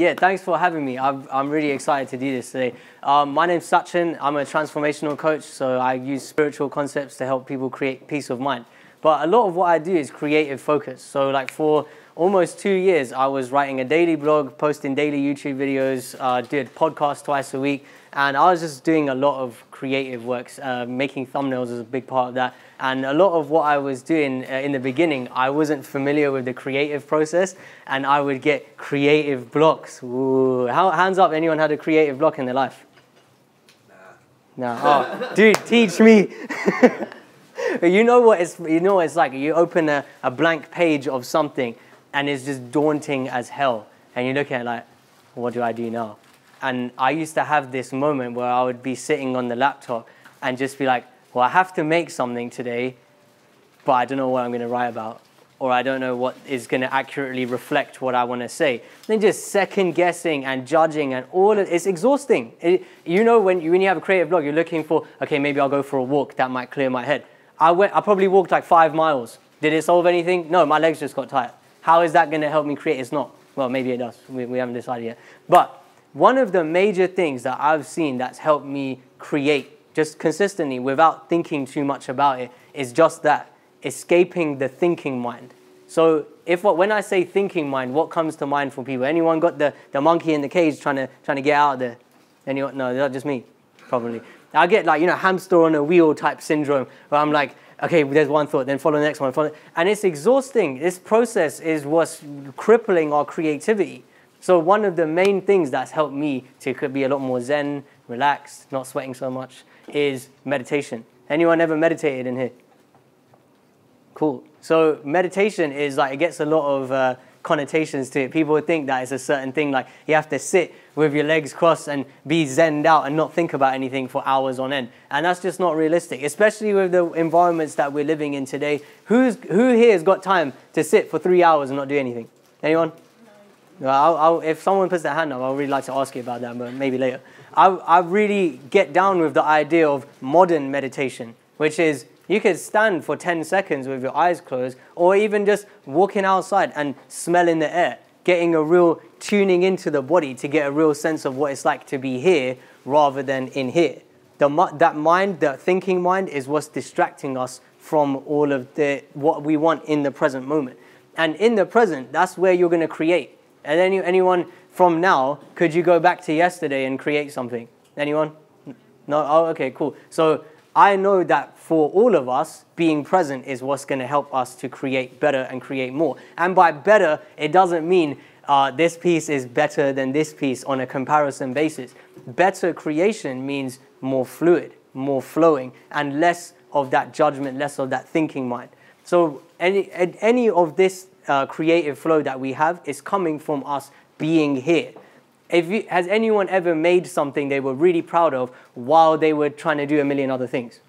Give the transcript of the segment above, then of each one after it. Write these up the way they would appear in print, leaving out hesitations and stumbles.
Yeah, thanks for having me. I'm really excited to do this today. My name's Sachin. I'm a transformational coach, so I use spiritual concepts to help people create peace of mind. But a lot of what I do is creative focus. So like for almost 2 years, I was writing a daily blog, posting daily YouTube videos, did podcasts twice a week, and I was just doing a lot of creative works. Making thumbnails is a big part of that. And a lot of what I was doing in the beginning, I wasn't familiar with the creative process, and I would get creative blocks. Ooh. Hands up, anyone had a creative block in their life? Nah. Nah. Oh, dude, teach me. You know what it's, like. You open a blank page of something, and it's just daunting as hell. And you look at it like, what do I do now? And I used to have this moment where I would be sitting on the laptop and just be like, well, I have to make something today, but I don't know what I'm going to write about, or I don't know what is going to accurately reflect what I want to say. Then just second guessing and judging and all of it's exhausting. You know, when you have a creative blog, you're looking for, okay, maybe I'll go for a walk. That might clear my head. I probably walked like 5 miles. Did it solve anything? No, my legs just got tired. How is that going to help me create? It's not. Well, maybe it does. We haven't decided yet. But one of the major things that I've seen that's helped me create just consistently without thinking too much about it is just that, escaping the thinking mind. So when I say thinking mind, what comes to mind for people? Anyone got the monkey in the cage trying to get out of there? Anyone? No, that's just me, probably. I get like, hamster on a wheel type syndrome where I'm like, okay, there's one thought, then follow the next one. And it's exhausting. This process is what's crippling our creativity. So one of the main things that's helped me to be a lot more zen, relaxed, not sweating so much, is meditation. Anyone ever meditated in here? Cool. So meditation is like, it gets a lot of connotations to it. People would think that it's a certain thing, like you have to sit with your legs crossed and be zenned out and not think about anything for hours on end. And that's just not realistic, especially with the environments that we're living in today. Who here has got time to sit for 3 hours and not do anything? Anyone? No. If someone puts their hand up, I'd really like to ask you about that, but maybe later. I really get down with the idea of modern meditation, which is you could stand for 10 seconds with your eyes closed, or even just walking outside and smelling the air, getting a real tuning into the body to get a real sense of what it's like to be here rather than in here. That mind, that thinking mind, is what's distracting us from all of what we want in the present moment. And in the present, that's where you're going to create. And then anyone from now, could you go back to yesterday and create something? Anyone? No? Oh, okay, cool. So I know that for all of us, being present is what's going to help us to create better and create more. And by better, it doesn't mean this piece is better than this piece on a comparison basis. Better creation means more fluid, more flowing, and less of that judgment, less of that thinking mind. So any of this creative flow that we have is coming from us being here. Has anyone ever made something they were really proud of while they were trying to do a million other things?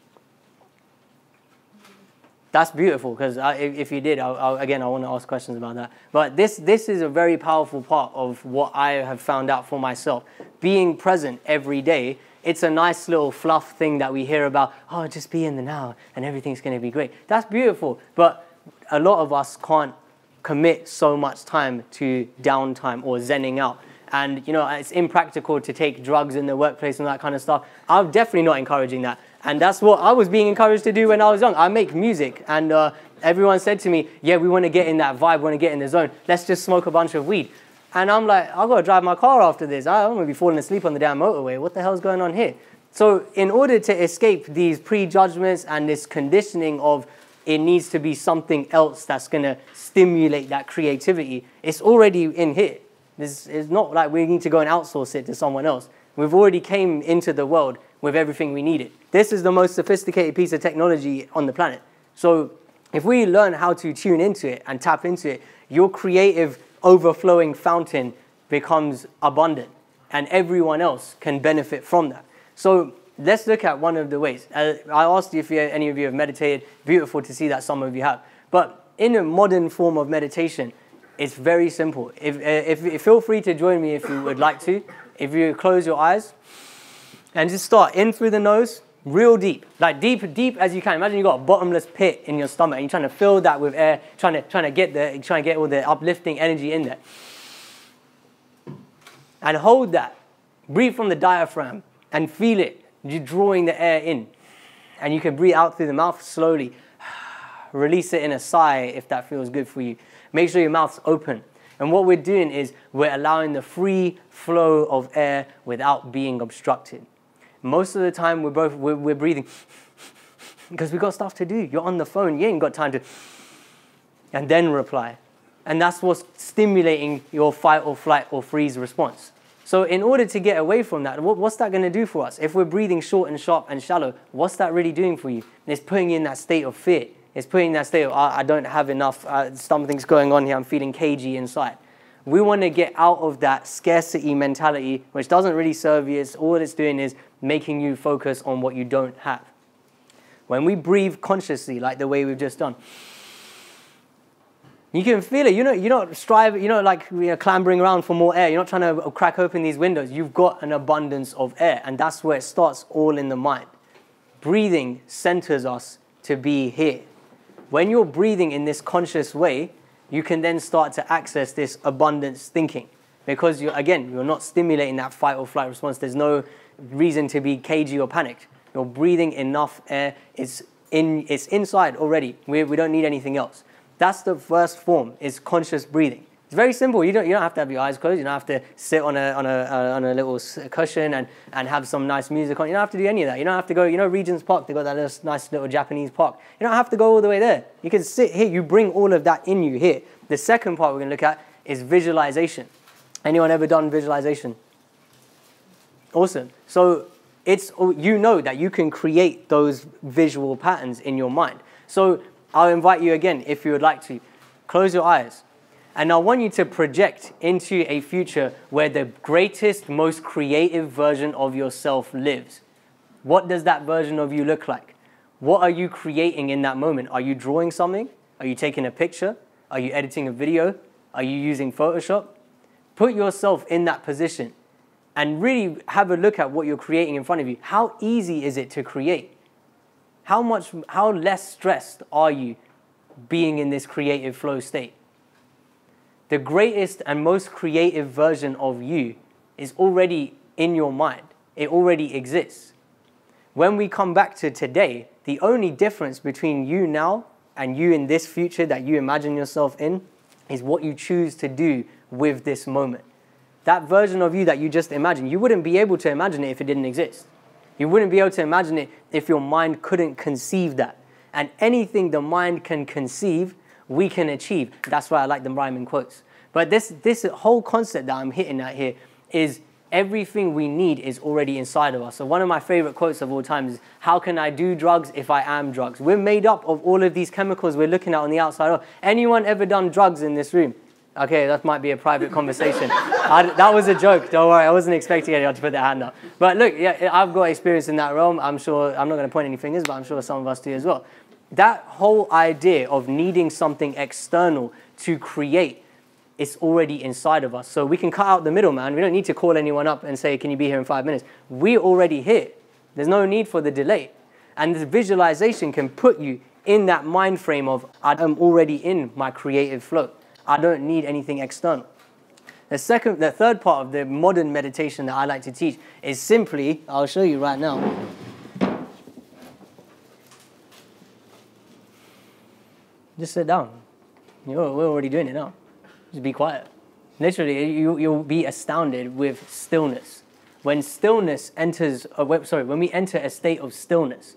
That's beautiful, because if you did, again, I want to ask questions about that. But this is a very powerful part of what I have found out for myself. Being present every day, it's a nice little fluff thing that we hear about, oh, just be in the now and everything's going to be great. That's beautiful, but a lot of us can't commit so much time to downtime or zenning out. And, it's impractical to take drugs in the workplace and that kind of stuff. I'm definitely not encouraging that. And that's what I was being encouraged to do when I was young. I make music. And everyone said to me, yeah, we want to get in that vibe. We want to get in the zone. Let's just smoke a bunch of weed. And I'm like, I've got to drive my car after this. I'm going to be falling asleep on the damn motorway. What the hell's going on here? So in order to escape these prejudgments and this conditioning of it needs to be something else that's going to stimulate that creativity, it's already in here. It's not like we need to go and outsource it to someone else. We've already came into the world with everything we needed. This is the most sophisticated piece of technology on the planet. So if we learn how to tune into it and tap into it, your creative overflowing fountain becomes abundant and everyone else can benefit from that. So let's look at one of the ways. I asked you if any of you have meditated. Beautiful to see that some of you have. But in a modern form of meditation, it's very simple. Feel free to join me if you would like to. If you close your eyes and just start in through the nose, real deep, like deep as you can. Imagine you've got a bottomless pit in your stomach and you're trying to fill that with air, trying to get all the uplifting energy in there. and hold that. Breathe from the diaphragm and feel it. You're drawing the air in. And you can breathe out through the mouth slowly. Release it in a sigh if that feels good for you. Make sure your mouth's open. And what we're doing is we're allowing the free flow of air without being obstructed. Most of the time we're breathing because we've got stuff to do. You're on the phone, you ain't got time to, and then reply. And that's what's stimulating your fight or flight or freeze response. So in order to get away from that, what's that going to do for us? If we're breathing short and sharp and shallow, what's that really doing for you? It's putting you in that state of fear. It's putting that state of, I don't have enough, something's going on here, I'm feeling cagey inside. We want to get out of that scarcity mentality, which doesn't really serve you. It's, all it's doing is making you focus on what you don't have. When we breathe consciously, like the way we've just done, you can feel it. You're not striving, you're not clambering around for more air. You're not trying to crack open these windows. You've got an abundance of air, and that's where it starts, all in the mind. Breathing centers us to be here. When you're breathing in this conscious way, you can then start to access this abundance thinking. Because, you're not stimulating that fight or flight response. There's no reason to be cagey or panicked. You're breathing enough air. It's inside already. We don't need anything else. That's the first form, is conscious breathing. It's very simple. You don't have to have your eyes closed. You don't have to sit on a little cushion and have some nice music on. You don't have to do any of that. You don't have to go, Regent's Park, they've got that nice little Japanese park. You don't have to go all the way there. You can sit here. You bring all of that in you here. The second part we're going to look at is visualization. Anyone ever done visualization? Awesome. So it's, you know that you can create those visual patterns in your mind. So I'll invite you again, if you would like to, close your eyes. And I want you to project into a future where the greatest, most creative version of yourself lives. What does that version of you look like? What are you creating in that moment? Are you drawing something? Are you taking a picture? Are you editing a video? Are you using Photoshop? Put yourself in that position and really have a look at what you're creating in front of you. How easy is it to create? How less stressed are you being in this creative flow state? The greatest and most creative version of you is already in your mind. It already exists. When we come back to today, the only difference between you now and you in this future that you imagine yourself in is what you choose to do with this moment. That version of you that you just imagined, you wouldn't be able to imagine it if it didn't exist. You wouldn't be able to imagine it if your mind couldn't conceive that. And anything the mind can conceive, we can achieve. That's why I like the rhyming quotes. But this whole concept that I'm hitting at here is everything we need is already inside of us. So one of my favorite quotes of all time is, how can I do drugs if I am drugs? We're made up of all of these chemicals we're looking at on the outside of. Anyone ever done drugs in this room? Okay, that might be a private conversation. That was a joke, don't worry. I wasn't expecting anyone to put their hand up. But look, yeah, I've got experience in that realm. I'm sure, I'm not going to point any fingers, but I'm sure some of us do as well. That whole idea of needing something external to create, it's already inside of us. So we can cut out the middleman. We don't need to call anyone up and say, can you be here in 5 minutes? We're already here. There's no need for the delay. And this visualization can put you in that mind frame of, I am already in my creative flow. I don't need anything external. The third part of the modern meditation that I like to teach is simply, I'll show you right now. Just sit down. We're already doing it now. Just be quiet. Literally, you'll be astounded with stillness. When stillness enters, when we enter a state of stillness,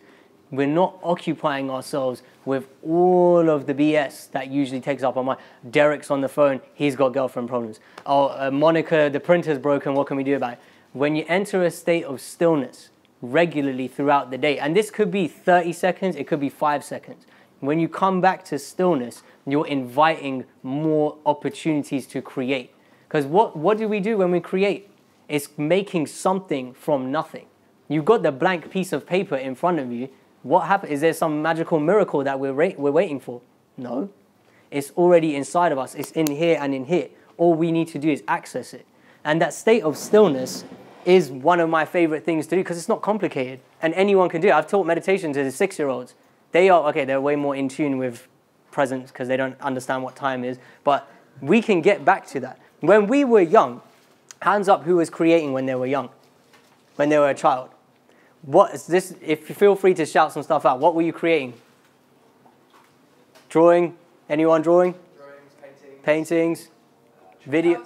we're not occupying ourselves with all of the BS that usually takes up our mind. Derek's on the phone, he's got girlfriend problems. Oh, Monica, the printer's broken, what can we do about it? When you enter a state of stillness regularly throughout the day, and this could be 30 seconds, it could be 5 seconds. When you come back to stillness, you're inviting more opportunities to create. Because what do we do when we create? It's making something from nothing. You've got the blank piece of paper in front of you. What happened? Is there some magical miracle that we're waiting for? No. It's already inside of us. It's in here and in here. All we need to do is access it. And that state of stillness is one of my favorite things to do because it's not complicated and anyone can do it. I've taught meditation to the 6-year-olds. They're way more in tune with presence because they don't understand what time is. But we can get back to that. When we were young, Hands up who was creating when they were young, when they were a child. What is this? If you feel free to shout some stuff out. What were you creating? Drawing? Anyone drawing? Drawings, paintings, video,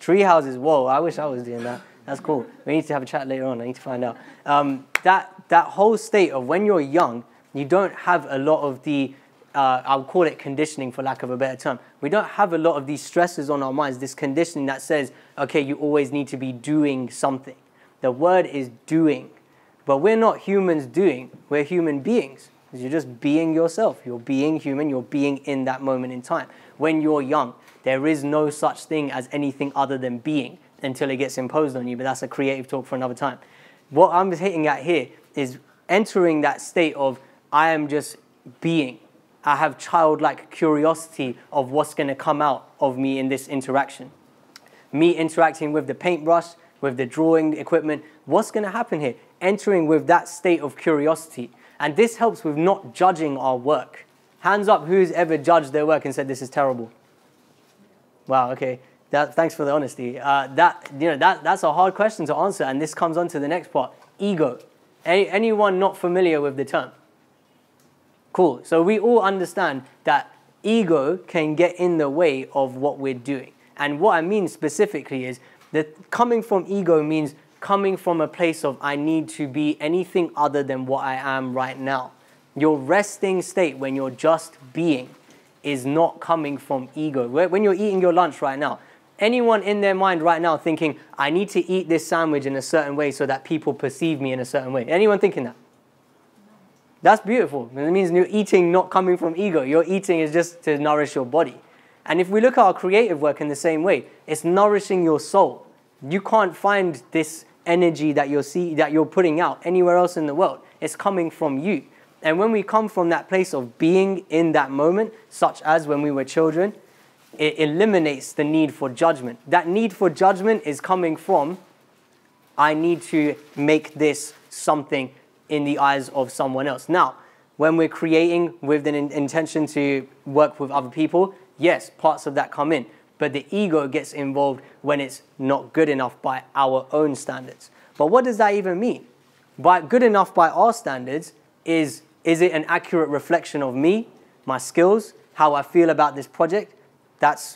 tree houses. Whoa! I wish I was doing that. That's cool. We need to have a chat later on. I need to find out. That whole state of when you're young, you don't have a lot of the, I'll call it conditioning for lack of a better term. We don't have a lot of these stresses on our minds, this conditioning that says, okay, you always need to be doing something. The word is doing. But we're not humans doing, we're human beings. You're just being yourself. You're being human, you're being in that moment in time. When you're young, there is no such thing as anything other than being until it gets imposed on you, but that's a creative talk for another time. What I'm hitting at here is entering that state of I am just being. I have childlike curiosity of what's going to come out of me in this interaction. Me interacting with the paintbrush, with the drawing equipment, what's going to happen here? Entering with that state of curiosity. And this helps with not judging our work. Hands up who's ever judged their work and said, this is terrible. Wow, okay. Thanks for the honesty. That's a hard question to answer, and this comes on to the next part, ego. Anyone not familiar with the term? Cool. So we all understand that ego can get in the way of what we're doing. And what I mean specifically is that coming from ego means coming from a place of I need to be anything other than what I am right now. Your resting state when you're just being is not coming from ego. When you're eating your lunch right now, anyone in their mind right now thinking, I need to eat this sandwich in a certain way so that people perceive me in a certain way. Anyone thinking that? That's beautiful. It means you're eating not coming from ego. Your eating is just to nourish your body. And if we look at our creative work in the same way, it's nourishing your soul. You can't find this energy that you're putting out anywhere else in the world. It's coming from you. And when we come from that place of being in that moment, such as when we were children, it eliminates the need for judgment. That need for judgment is coming from, I need to make this something in the eyes of someone else. Now, when we're creating with an intention to work with other people, yes, parts of that come in, but the ego gets involved when it's not good enough by our own standards. But what does that even mean? By good enough by our standards is it an accurate reflection of me, my skills, how I feel about this project? That's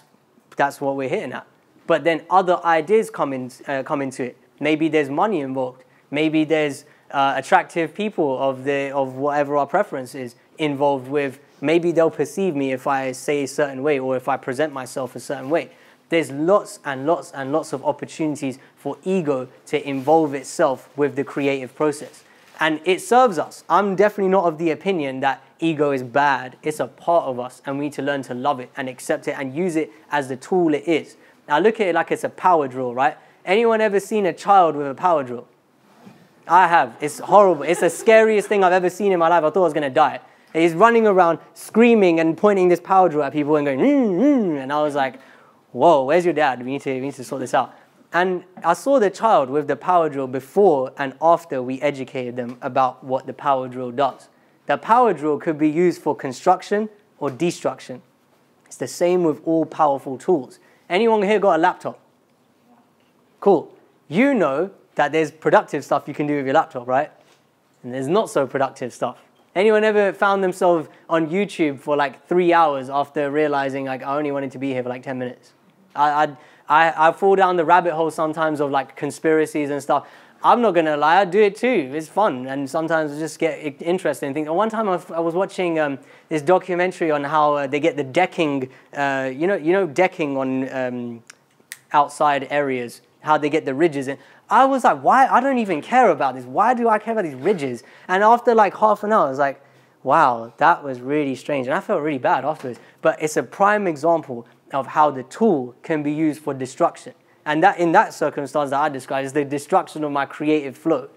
what we're hitting at. But then other ideas come into it. Maybe there's money involved. Maybe there's attractive people of whatever our preference is involved with. Maybe they'll perceive me if I say a certain way or if I present myself a certain way. There's lots and lots and lots of opportunities for ego to involve itself with the creative process. And it serves us. I'm definitely not of the opinion that ego is bad. It's a part of us, and we need to learn to love it and accept it and use it as the tool it is. Now look at it like it's a power drill, right? Anyone ever seen a child with a power drill? I have. It's horrible. It's the scariest thing I've ever seen in my life. I thought I was going to die. He's running around screaming and pointing this power drill at people and going, and I was like, whoa, where's your dad? We need to sort this out. And I saw the child with the power drill before and after we educated them about what the power drill does. The power drill could be used for construction or destruction. It's the same with all powerful tools. Anyone here got a laptop? Cool. You know that there's productive stuff you can do with your laptop, right? And there's not so productive stuff. Anyone ever found themselves on YouTube for like 3 hours after realizing like I only wanted to be here for like 10 minutes? I fall down the rabbit hole sometimes of like conspiracies and stuff. I'm not gonna lie, I do it too. It's fun, and sometimes I just get interested and think. One time I was watching this documentary on how they get the decking, you know, decking on outside areas, how they get the ridges in. I was like, why? I don't even care about this. Why do I care about these ridges? And after like half an hour, I was like, wow, that was really strange. And I felt really bad afterwards. But it's a prime example of how the tool can be used for destruction. And that, in that circumstance that I described, is the destruction of my creative flow.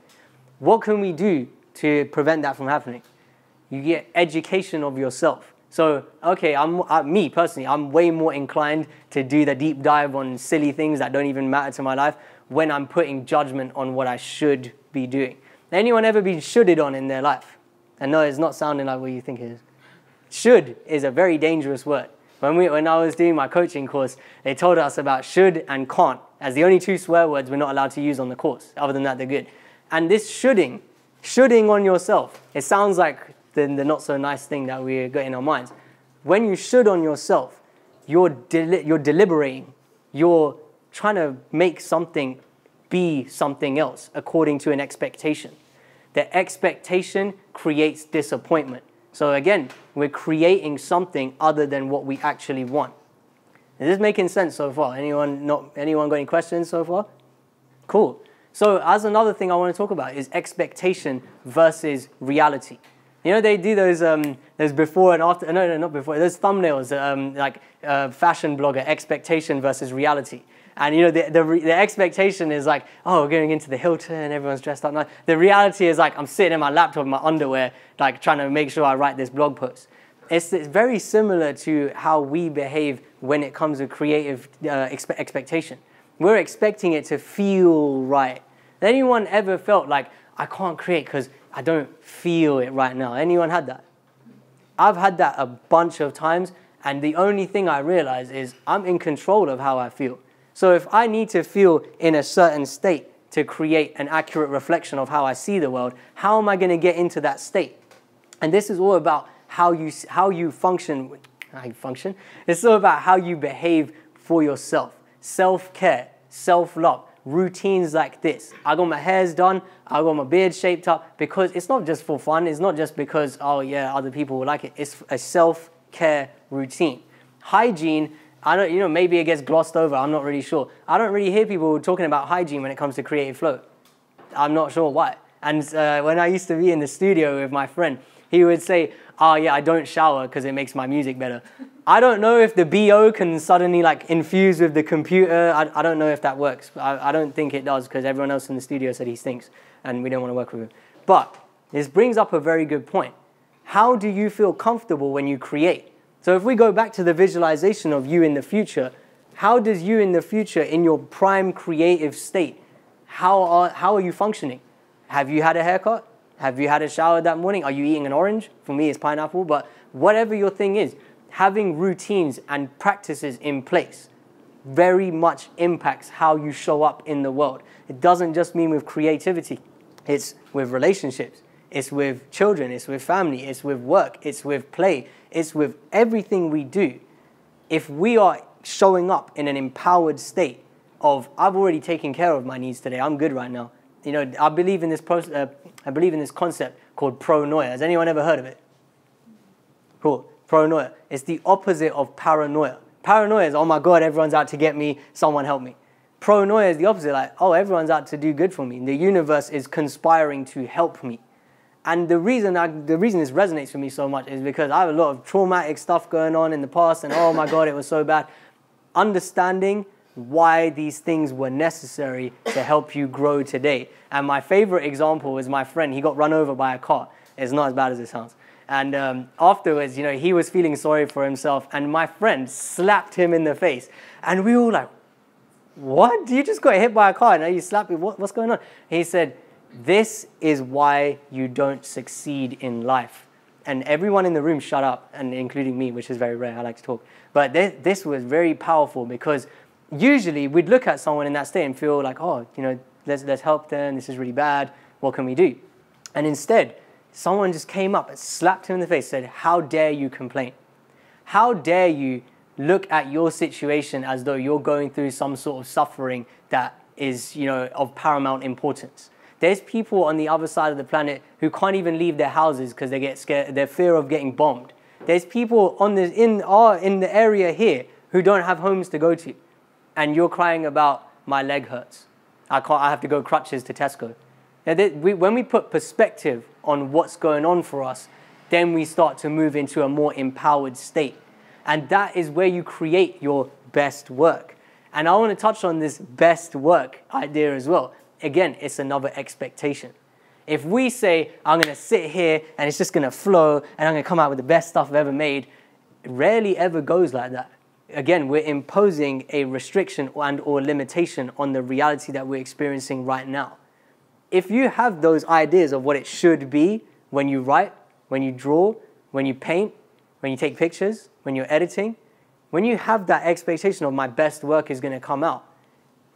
What can we do to prevent that from happening? You get education of yourself. So, okay, me personally, I'm way more inclined to do the deep dive on silly things that don't even matter to my life when I'm putting judgment on what I should be doing. Anyone ever been shoulded on in their life? And no, it's not sounding like what you think it is. Should is a very dangerous word. When I was doing my coaching course, they told us about should and can't. as the only two swear words we're not allowed to use on the course. Other than that, they're good. And this shoulding on yourself, it sounds like the not so nice thing that we got in our minds. When you should on yourself, you're deliberating, you're trying to make something be something else according to an expectation. The expectation creates disappointment. So again, we're creating something other than what we actually want. Is this making sense so far? Anyone got any questions so far? Cool. So as another thing I want to talk about is expectation versus reality. You know, they do those before and after, no, not before, those thumbnails, like fashion blogger, expectation versus reality. And you know, the expectation is like, oh, we're going into the Hilton and everyone's dressed up nice. The reality is like, I'm sitting in my laptop in my underwear, like trying to make sure I write this blog post. It's very similar to how we behave when it comes to creative expectation. We're expecting it to feel right. Has anyone ever felt like, I can't create because I don't feel it right now? Anyone had that? I've had that a bunch of times, and the only thing I realize is I'm in control of how I feel. So if I need to feel in a certain state to create an accurate reflection of how I see the world, how am I going to get into that state? And this is all about how you function. It's all about how you behave for yourself. Self-care, self-love, routines like this. I got my hairs done, I got my beard shaped up, because it's not just for fun, it's not just because, oh yeah, other people will like it. It's a self-care routine. Hygiene, you know, maybe it gets glossed over, I'm not really sure. I don't really hear people talking about hygiene when it comes to creative flow. I'm not sure why. And when I used to be in the studio with my friend, he would say, oh yeah, I don't shower because it makes my music better. I don't know if the BO can suddenly like infuse with the computer. I don't know if that works. I don't think it does, because everyone else in the studio said he stinks and we don't want to work with him. But this brings up a very good point. How do you feel comfortable when you create? So if we go back to the visualization of you in the future, how does you in the future in your prime creative state, how are you functioning? Have you had a haircut? Have you had a shower that morning? Are you eating an orange? For me, it's pineapple. But whatever your thing is, having routines and practices in place very much impacts how you show up in the world. It doesn't just mean with creativity. It's with relationships. It's with children. It's with family. It's with work. It's with play. It's with everything we do. If we are showing up in an empowered state of, I've already taken care of my needs today, I'm good right now. You know, I believe in this concept called pronoia. Has anyone ever heard of it? Cool. Pronoia. It's the opposite of paranoia. Paranoia is, oh my God, everyone's out to get me, someone help me. Pronoia is the opposite, like, oh, everyone's out to do good for me. The universe is conspiring to help me. And the reason this resonates with me so much is because I have a lot of traumatic stuff going on in the past, and oh my God, it was so bad. Understanding why these things were necessary to help you grow today. And my favorite example is my friend. He got run over by a car. It's not as bad as it sounds. And afterwards, you know, he was feeling sorry for himself, and my friend slapped him in the face. And we were all like, what? You just got hit by a car, and now you slap me? What's going on? He said, this is why you don't succeed in life. And everyone in the room shut up, and including me, which is very rare. I like to talk. But this was very powerful, because usually we'd look at someone in that state and feel like, oh, you know, let's help them, this is really bad, what can we do? And instead, someone just came up and slapped him in the face, said, how dare you complain? How dare you look at your situation as though you're going through some sort of suffering that is, you know, of paramount importance? There's people on the other side of the planet who can't even leave their houses because they get scared, their fear of getting bombed. There's people in the area here who don't have homes to go to. And you're crying about, my leg hurts. I have to go crutches to Tesco. Now when we put perspective on what's going on for us, then we start to move into a more empowered state. And that is where you create your best work. And I want to touch on this best work idea as well. Again, it's another expectation. If we say, I'm going to sit here and it's just going to flow and I'm going to come out with the best stuff I've ever made, it rarely ever goes like that. Again, we're imposing a restriction and or limitation on the reality that we're experiencing right now. If you have those ideas of what it should be when you write, when you draw, when you paint, when you take pictures, when you're editing, when you have that expectation of my best work is going to come out,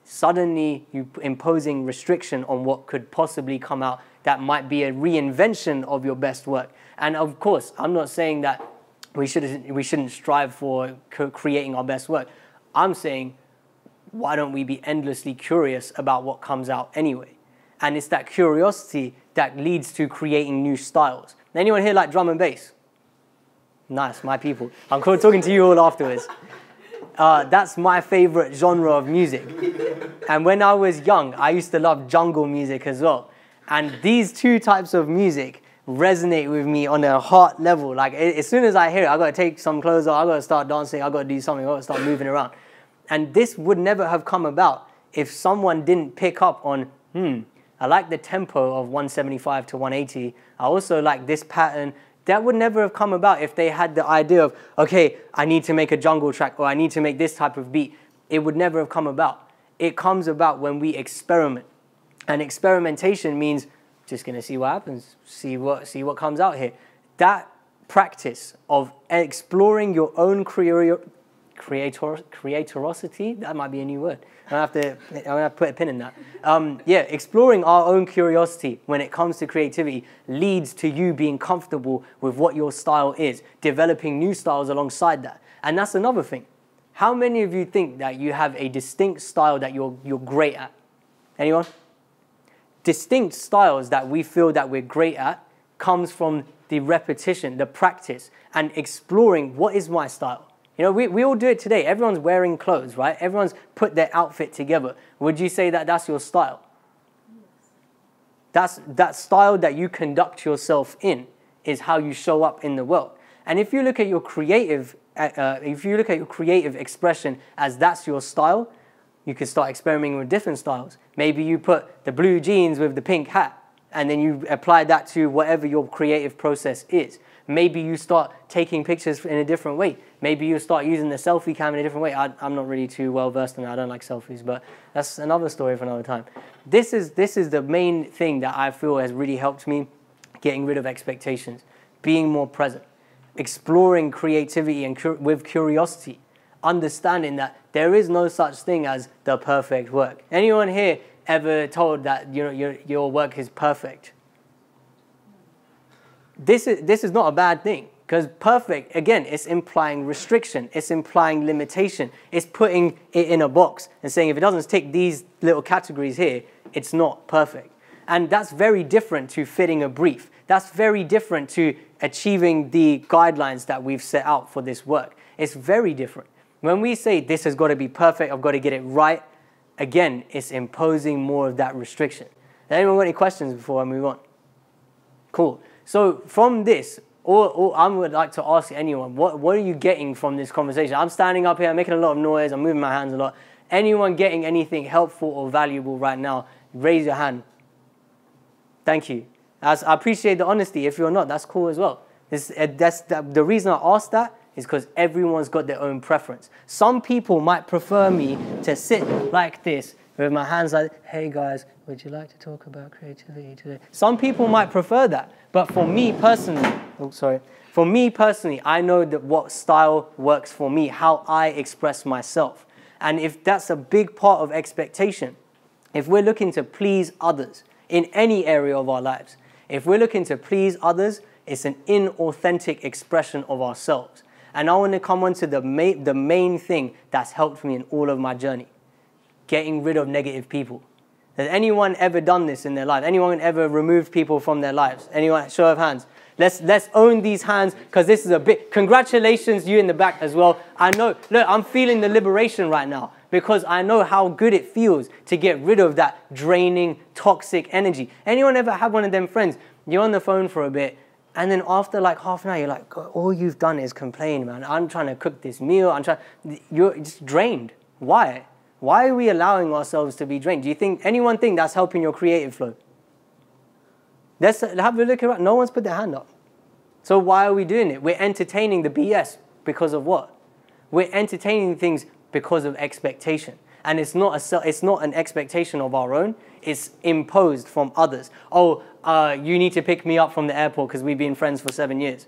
suddenly you're imposing restriction on what could possibly come out that might be a reinvention of your best work. And of course, I'm not saying that we shouldn't strive for creating our best work. I'm saying, why don't we be endlessly curious about what comes out anyway? And it's that curiosity that leads to creating new styles. Anyone here like drum and bass? Nice, my people. I'm talking to you all afterwards. That's my favorite genre of music. And when I was young, I used to love jungle music as well. And these two types of music resonate with me on a heart level. Like, as soon as I hear it, I've got to take some clothes off, I've got to start dancing, I've got to do something, I've got to start moving around. And this would never have come about if someone didn't pick up on, I like the tempo of 175 to 180. I also like this pattern. That would never have come about if they had the idea of, okay, I need to make a jungle track or I need to make this type of beat. It would never have come about. It comes about when we experiment. And experimentation means just going to see what happens, see what comes out here. That practice of exploring your own creatorosity, that might be a new word. I'm gonna have to put a pin in that. Yeah, exploring our own curiosity when it comes to creativity leads to you being comfortable with what your style is, developing new styles alongside that. And that's another thing. How many of you think that you have a distinct style that you're great at? Anyone? Distinct styles that we feel that we're great at comes from the repetition, the practice, and exploring what is my style. You know, we all do it today. Everyone's wearing clothes, right? Everyone's put their outfit together. Would you say that that's your style? That's that style that you conduct yourself in is how you show up in the world. And if you look at your creative, expression as that's your style, you can start experimenting with different styles. Maybe you put the blue jeans with the pink hat, and then you apply that to whatever your creative process is. Maybe you start taking pictures in a different way. Maybe you start using the selfie cam in a different way. I'm not really too well versed in that. I don't like selfies, but that's another story for another time. This is the main thing that I feel has really helped me, getting rid of expectations, being more present, exploring creativity and with curiosity, understanding that there is no such thing as the perfect work. Anyone here ever told that your work is perfect? This is not a bad thing, because perfect, again, it's implying restriction, it's implying limitation, it's putting it in a box and saying if it doesn't tick these little categories here, it's not perfect. And that's very different to fitting a brief. That's very different to achieving the guidelines that we've set out for this work. It's very different. When we say this has got to be perfect, I've got to get it right, again, it's imposing more of that restriction. Anyone got any questions before I move on? Cool. So from this, or I would like to ask anyone, what are you getting from this conversation? I'm standing up here, I'm making a lot of noise, I'm moving my hands a lot. Anyone getting anything helpful or valuable right now, raise your hand. Thank you. I appreciate the honesty. If you're not, that's cool as well. The reason I asked that is because everyone's got their own preference. Some people might prefer me to sit like this, with my hands like, hey guys, would you like to talk about creativity today? Some people might prefer that, but for me personally, I know that what style works for me, how I express myself. And if that's a big part of expectation, if we're looking to please others in any area of our lives, if we're looking to please others, it's an inauthentic expression of ourselves. And I want to come on to the main thing that's helped me in all of my journey. Getting rid of negative people. Has anyone ever done this in their life? Anyone ever removed people from their lives? Anyone? Show of hands. Let's own these hands, because this is a bit. Congratulations, you in the back as well. I know. Look, I'm feeling the liberation right now, because I know how good it feels to get rid of that draining, toxic energy. Anyone ever have one of them friends? You're on the phone for a bit, and then after like half an hour, you're like, all you've done is complain, man. I'm trying to cook this meal. You're just drained. Why? Why are we allowing ourselves to be drained? Do you think, anyone think that's helping your creative flow? Let's have a look around. No one's put their hand up. So why are we doing it? We're entertaining the BS because of what? We're entertaining things because of expectation. And it's not an expectation of our own. It's imposed from others. Oh, you need to pick me up from the airport because we've been friends for 7 years.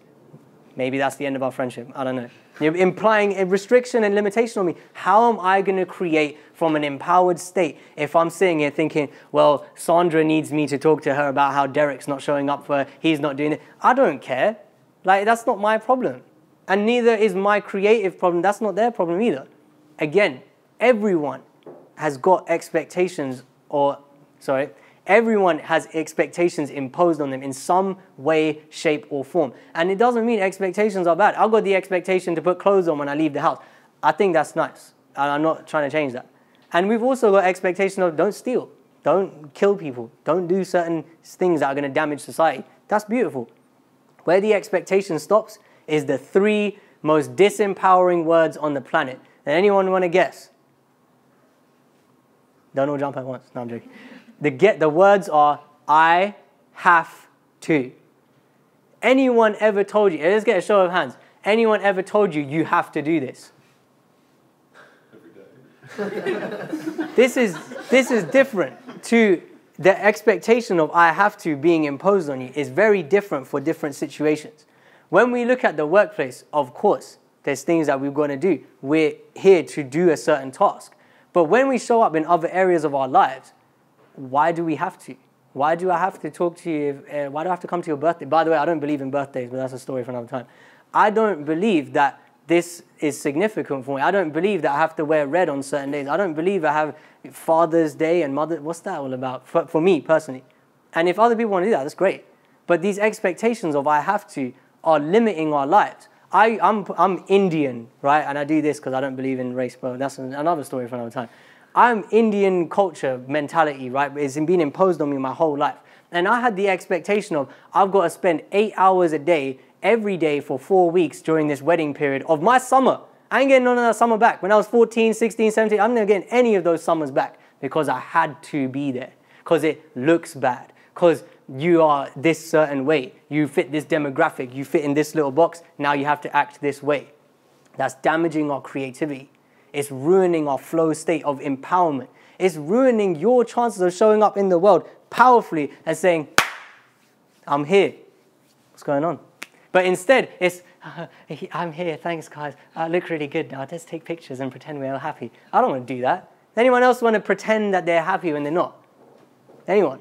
Maybe that's the end of our friendship. I don't know. You're implying a restriction and limitation on me. How am I going to create from an empowered state if I'm sitting here thinking, well, Sandra needs me to talk to her about how Derek's not showing up for her, he's not doing it. I don't care. Like, that's not my problem. And neither is my creative problem. That's not their problem either. Again, everyone has got expectations or, sorry, everyone has expectations imposed on them in some way, shape, or form. And it doesn't mean expectations are bad. I've got the expectation to put clothes on when I leave the house. I think that's nice. And I'm not trying to change that. And we've also got expectation of don't steal, don't kill people, don't do certain things that are going to damage society. That's beautiful. Where the expectation stops is the three most disempowering words on the planet. And anyone want to guess? Don't all jump at once. No, I'm joking. The words are, I have to. Anyone ever told you, let's get a show of hands. Anyone ever told you, you have to do this? Every day. This is different to the expectation of I have to being imposed on you is very different for different situations. When we look at the workplace, of course, there's things that we're going to do. We're here to do a certain task. But when we show up in other areas of our lives, why do we have to? Why do I have to talk to you? Why do I have to come to your birthday? By the way, I don't believe in birthdays, but that's a story for another time. I don't believe that this is significant for me. I don't believe that I have to wear red on certain days. I don't believe I have Father's Day and Mother. What's that all about? For me, personally. And if other people want to do that, that's great. But these expectations of I have to are limiting our lives. I'm Indian, right? And I do this because I don't believe in race, but that's another story for another time. I'm Indian culture mentality, right? It's been imposed on me my whole life. And I had the expectation of I've got to spend 8 hours a day, every day for 4 weeks during this wedding period of my summer. I ain't getting none of that summer back. When I was 14, 16, 17, I'm not getting any of those summers back because I had to be there, because it looks bad, because you are this certain way. You fit this demographic, you fit in this little box, now you have to act this way. That's damaging our creativity. It's ruining our flow state of empowerment. It's ruining your chances of showing up in the world powerfully and saying, I'm here. What's going on? But instead, it's, I'm here, thanks guys. I look really good now. Let's take pictures and pretend we're all happy. I don't want to do that. Anyone else want to pretend that they're happy when they're not? Anyone?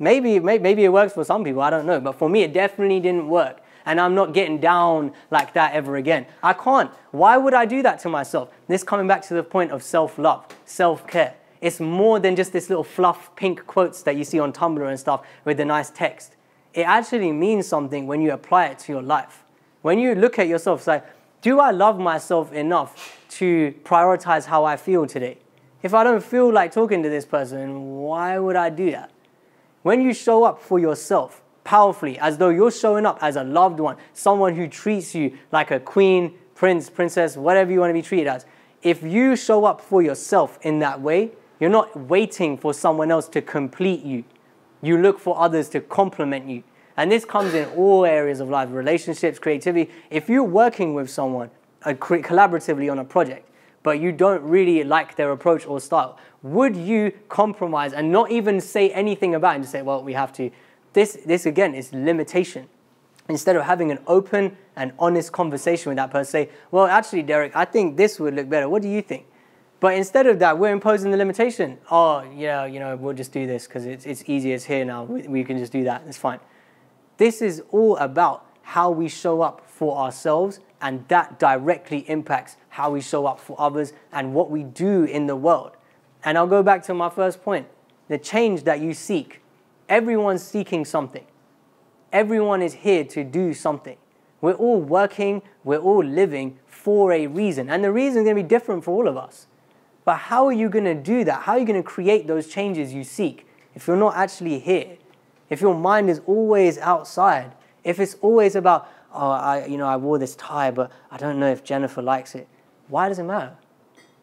Maybe it works for some people, I don't know. But for me, it definitely didn't work. And I'm not getting down like that ever again. I can't. Why would I do that to myself? This coming back to the point of self-love, self-care. It's more than just this little fluff pink quotes that you see on Tumblr and stuff with the nice text. It actually means something when you apply it to your life. When you look at yourself, it's like, do I love myself enough to prioritize how I feel today? If I don't feel like talking to this person, why would I do that? When you show up for yourself, powerfully, as though you're showing up as a loved one, someone who treats you like a queen, prince, princess, whatever you want to be treated as. If you show up for yourself in that way, you're not waiting for someone else to complete you. You look for others to compliment you. And this comes in all areas of life, relationships, creativity. If you're working with someone collaboratively on a project, but you don't really like their approach or style, would you compromise and not even say anything about it and just say, well, we have to? This again is limitation. Instead of having an open and honest conversation with that person, say, well, actually, Derek, I think this would look better. What do you think? But instead of that, we're imposing the limitation. Oh, yeah, you know, we'll just do this because it's easier. It's here now. We can just do that. It's fine. This is all about how we show up for ourselves, and that directly impacts how we show up for others and what we do in the world. And I'll go back to my first point. The change that you seek. Everyone's seeking something. Everyone is here to do something. We're all working, we're all living for a reason. And the reason is going to be different for all of us. But how are you going to do that? How are you going to create those changes you seek if you're not actually here? If your mind is always outside, if it's always about, oh, I wore this tie, but I don't know if Jennifer likes it. Why does it matter?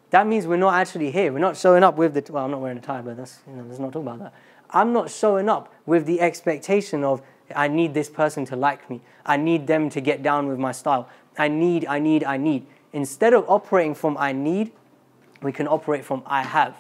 That means we're not actually here. We're not showing up with the, well, I'm not wearing a tie, but that's, you know, let's not talk about that. I'm not showing up with the expectation of I need this person to like me. I need them to get down with my style. I need. Instead of operating from I need, we can operate from I have.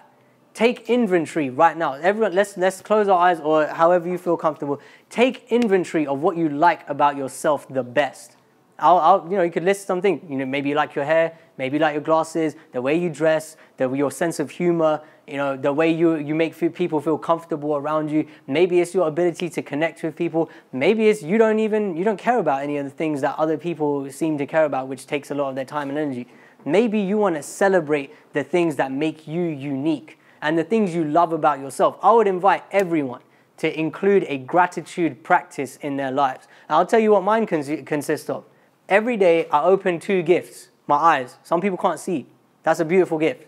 Take inventory right now. Everyone, let's close our eyes or however you feel comfortable. Take inventory of what you like about yourself the best. You know, you could list something. You know, maybe you like your hair, maybe you like your glasses, the way you dress, your sense of humor, you know, the way you make people feel comfortable around you. Maybe it's your ability to connect with people. Maybe it's you don't care about any of the things that other people seem to care about, which takes a lot of their time and energy. Maybe you want to celebrate the things that make you unique and the things you love about yourself. I would invite everyone to include a gratitude practice in their lives. And I'll tell you what mine consists of. Every day I open two gifts, my eyes. Some people can't see. That's a beautiful gift.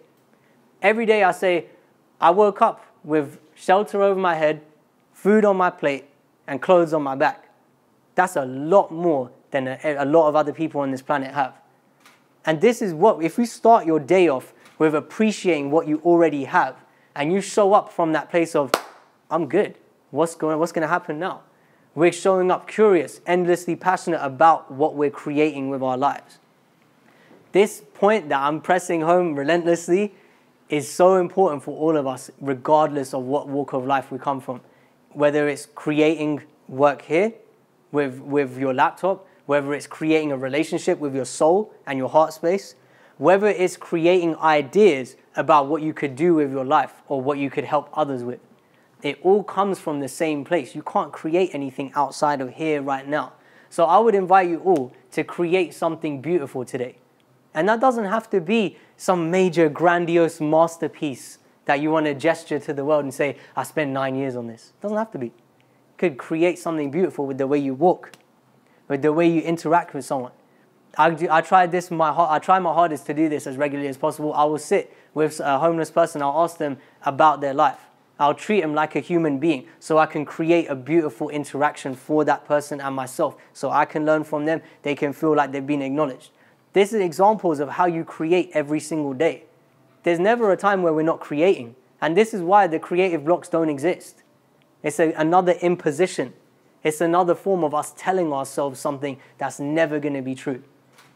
Every day I say, I woke up with shelter over my head, food on my plate, and clothes on my back. That's a lot more than a lot of other people on this planet have. And this is what, if you start your day off with appreciating what you already have, and you show up from that place of, I'm good. What's going to happen now? We're showing up curious, endlessly passionate about what we're creating with our lives. This point that I'm pressing home relentlessly is so important for all of us, regardless of what walk of life we come from. Whether it's creating work here with your laptop, whether it's creating a relationship with your soul and your heart space, whether it's creating ideas about what you could do with your life or what you could help others with. It all comes from the same place. You can't create anything outside of here right now. So I would invite you all to create something beautiful today. And that doesn't have to be some major grandiose masterpiece that you want to gesture to the world and say, I spent 9 years on this. It doesn't have to be. You could create something beautiful with the way you walk, with the way you interact with someone. I try my hardest to do this as regularly as possible. I will sit with a homeless person. I'll ask them about their life. I'll treat him like a human being so I can create a beautiful interaction for that person and myself so I can learn from them. They can feel like they've been acknowledged. This is examples of how you create every single day. There's never a time where we're not creating. And this is why the creative blocks don't exist. It's another imposition. It's another form of us telling ourselves something that's never going to be true.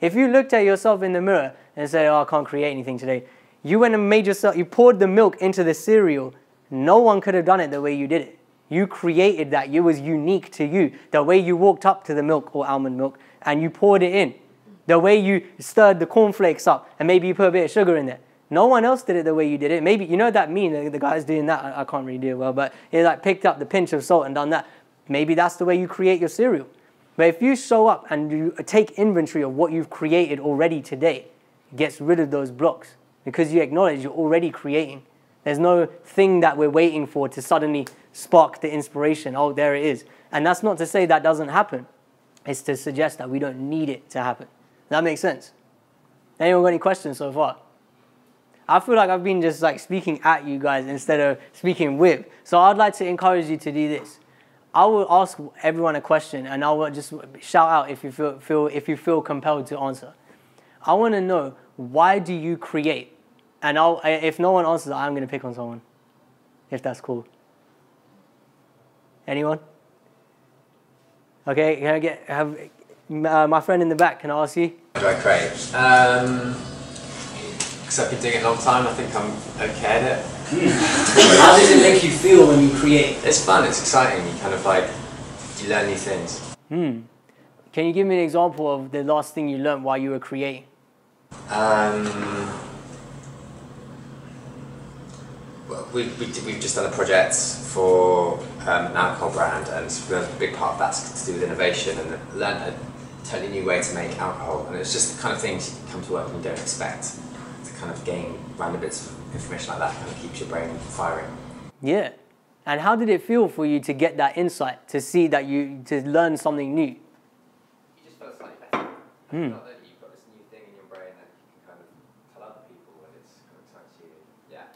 If you looked at yourself in the mirror and say, oh, I can't create anything today. You went and made yourself, you poured the milk into the cereal. No one could have done it the way you did it. You created that. It was unique to you. The way you walked up to the milk or almond milk and you poured it in. The way you stirred the cornflakes up and maybe you put a bit of sugar in there. No one else did it the way you did it. Maybe, you know that meme, the guy's doing that, I can't really do it well, but he like picked up the pinch of salt and done that. Maybe that's the way you create your cereal. But if you show up and you take inventory of what you've created already today, it gets rid of those blocks because you acknowledge you're already creating. There's no thing that we're waiting for to suddenly spark the inspiration. Oh, there it is. And that's not to say that doesn't happen. It's to suggest that we don't need it to happen. That makes sense. Anyone got any questions so far? I feel like I've been just like speaking at you guys instead of speaking with. So I'd like to encourage you to do this. I will ask everyone a question and I will just shout out if you feel compelled to answer. I want to know, why do you create? And if no one answers, I'm going to pick on someone, if that's cool. Anyone? Okay, can I my friend in the back, can I ask you? What do I create? Because I've been doing it a long time, I think I'm okay at it. How does it make you feel when you create? It's fun, it's exciting, you kind of like, you learn new things. Can you give me an example of the last thing you learned while you were creating? We've just done a project for an alcohol brand, and a big part of that's to do with innovation, and learn a totally new way to make alcohol. And it's just the kind of things you come to work and you don't expect to kind of gain random bits of information like that. Kind of keeps your brain firing. Yeah, and how did it feel for you to get that insight, to see that to learn something new? You just felt slightly better. Not that you've got this new thing in your brain that you can kind of tell other people when it's kind of time to you. Yeah.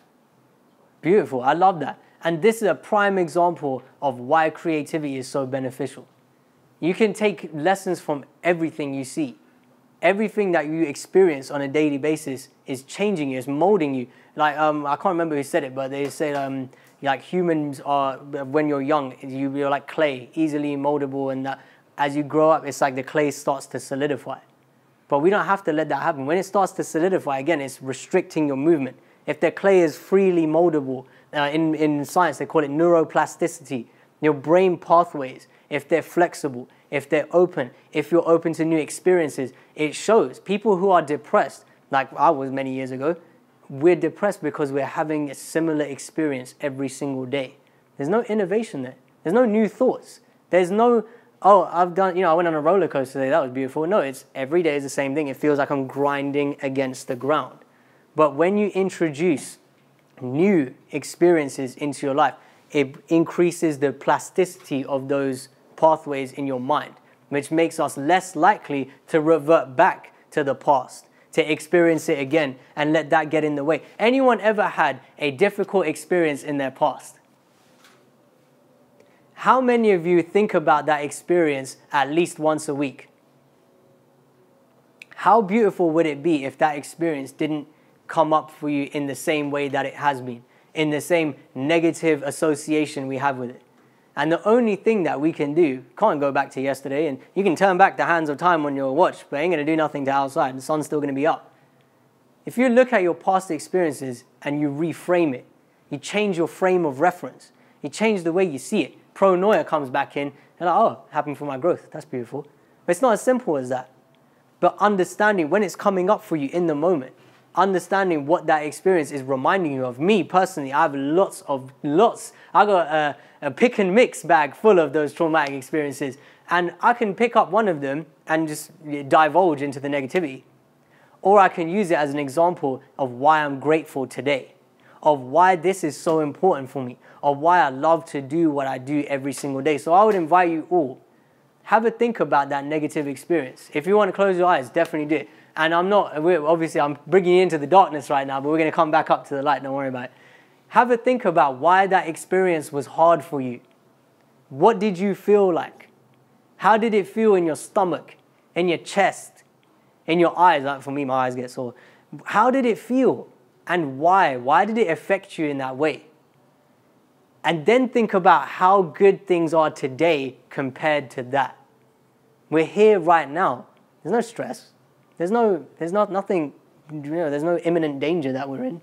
Beautiful, I love that. And this is a prime example of why creativity is so beneficial. You can take lessons from everything you see. Everything that you experience on a daily basis is changing you, it's molding you. Like, I can't remember who said it, but they said, like humans are, when you're young, you're like clay, easily moldable, and that as you grow up, it's like the clay starts to solidify. But we don't have to let that happen. When it starts to solidify, again, it's restricting your movement. If the clay is freely moldable, in science they call it neuroplasticity, your brain pathways, if they're flexible, if they're open, if you're open to new experiences, it shows. People who are depressed, like I was many years ago, we're depressed because we're having a similar experience every single day. There's no innovation there. There's no new thoughts. There's no, oh, I've done, you know, I went on a roller coaster today, that was beautiful. No, it's every day is the same thing. It feels like I'm grinding against the ground. But when you introduce new experiences into your life, it increases the plasticity of those pathways in your mind, which makes us less likely to revert back to the past, to experience it again and let that get in the way. Anyone ever had a difficult experience in their past? How many of you think about that experience at least once a week? How beautiful would it be if that experience didn't come up for you in the same way that it has been, in the same negative association we have with it? And the only thing that we can do, can't go back to yesterday, and you can turn back the hands of time on your watch, but it ain't going to do nothing to outside. The sun's still going to be up. If you look at your past experiences and you reframe it, you change your frame of reference, you change the way you see it, pronoia comes back in, and like, oh, happened for my growth, that's beautiful. But it's not as simple as that. But understanding when it's coming up for you in the moment, understanding what that experience is reminding you of. Me personally, I have lots. I got a pick and mix bag full of those traumatic experiences, and I can pick up one of them and just divulge into the negativity. Or I can use it as an example of why I'm grateful today, of why this is so important for me, of why I love to do what I do every single day. So I would invite you all, have a think about that negative experience. If you want to close your eyes, definitely do it. And I'm bringing you into the darkness right now, but we're going to come back up to the light, don't worry about it. Have a think about why that experience was hard for you. What did you feel like? How did it feel in your stomach, in your chest, in your eyes? Like for me, my eyes get sore. How did it feel and why? Why did it affect you in that way? And then think about how good things are today compared to that. We're here right now. There's no stress. There's nothing, you know, there's no imminent danger that we're in.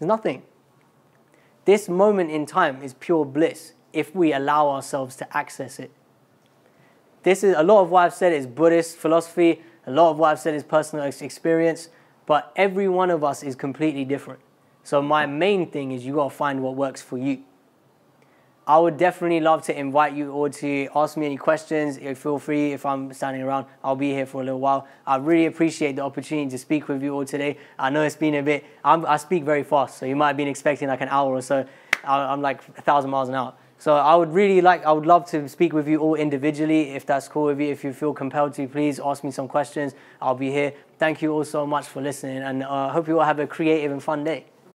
There's nothing. This moment in time is pure bliss if we allow ourselves to access it. This is, a lot of what I've said is Buddhist philosophy, a lot of what I've said is personal experience, but every one of us is completely different. So my main thing is you gotta find what works for you. I would definitely love to invite you all to ask me any questions. Feel free. If I'm standing around, I'll be here for a little while. I really appreciate the opportunity to speak with you all today. I know it's been a bit, I speak very fast, so you might have been expecting like an hour or so. I'm like 1,000 miles an hour. So I would love to speak with you all individually, if that's cool with you. If you feel compelled to, please ask me some questions. I'll be here. Thank you all so much for listening, and I hope you all have a creative and fun day.